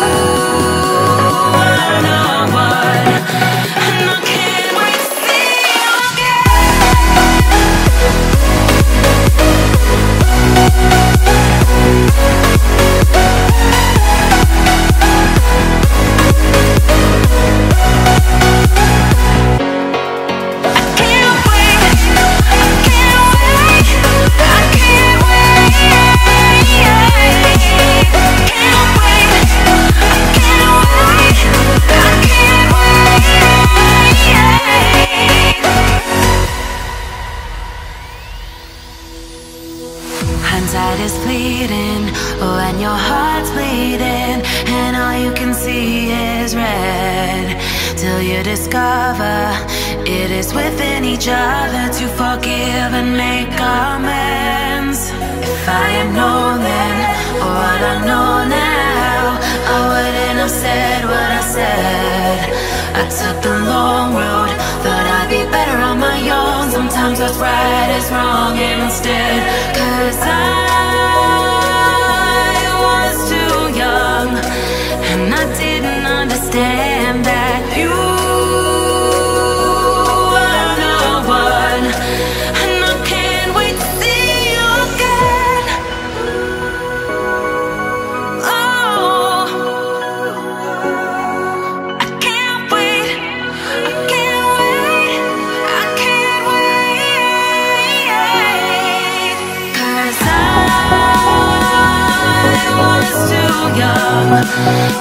were no one, and I can't wait to see you again. I can't wait, I can't wait, I can't wait, I can't wait, I can't wait, I can't wait. Hindsight is fleeting when your heart's bleeding and all you can see is red, till you discover it is within each other to forgive and make amends. If I had known then, or what I know now, I wouldn't have said what I said. I took the long road, thought I'd be better on my own. Sometimes what's right is wrong instead, 'cause I was too young, and I didn't understand that you were the one, and I can't wait to see you again. Oh, I can't wait, I can't wait, I can't wait, 'cause I was too young,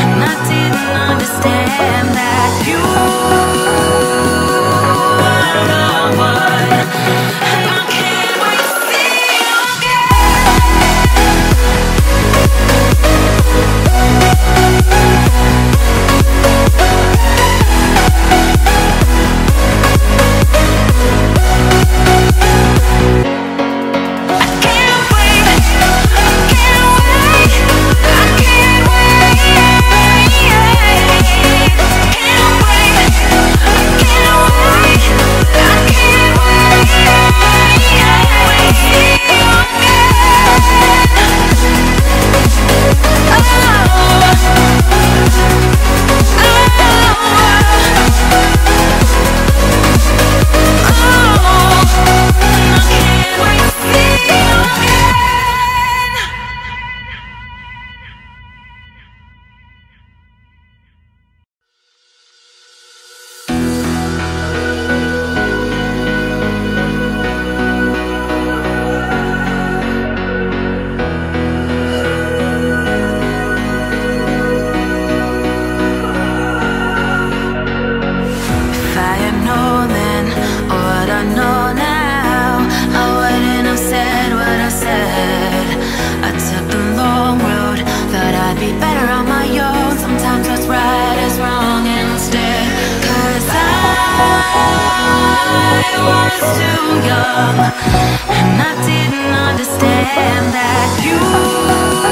and I didn't understand that you were the one, and I can't wait to see you again. Too young, and I didn't understand that you